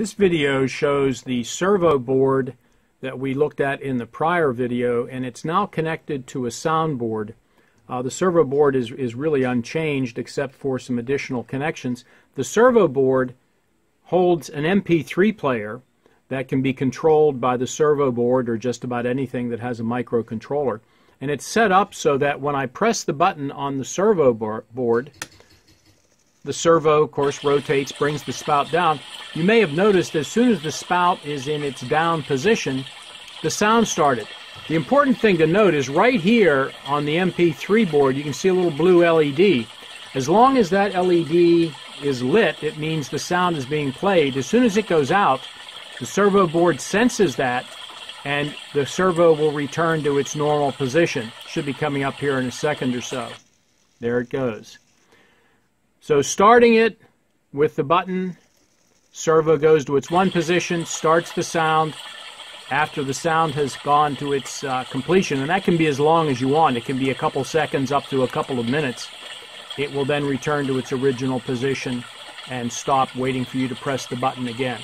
This video shows the servo board that we looked at in the prior video, and it's now connected to a sound board. The servo board is really unchanged except for some additional connections. The servo board holds an MP3 player that can be controlled by the servo board or just about anything that has a microcontroller. And it's set up so that when I press the button on the servo board, the servo, of course, rotates, brings the spout down. You may have noticed as soon as the spout is in its down position, the sound started. The important thing to note is right here on the MP3 board, you can see a little blue LED. As long as that LED is lit, it means the sound is being played. As soon as it goes out, the servo board senses that, and the servo will return to its normal position. Should be coming up here in a second or so. There it goes. So starting it with the button, servo goes to its one position, starts the sound after the sound has gone to its completion, and that can be as long as you want. It can be a couple seconds up to a couple of minutes. It will then return to its original position and stop, waiting for you to press the button again.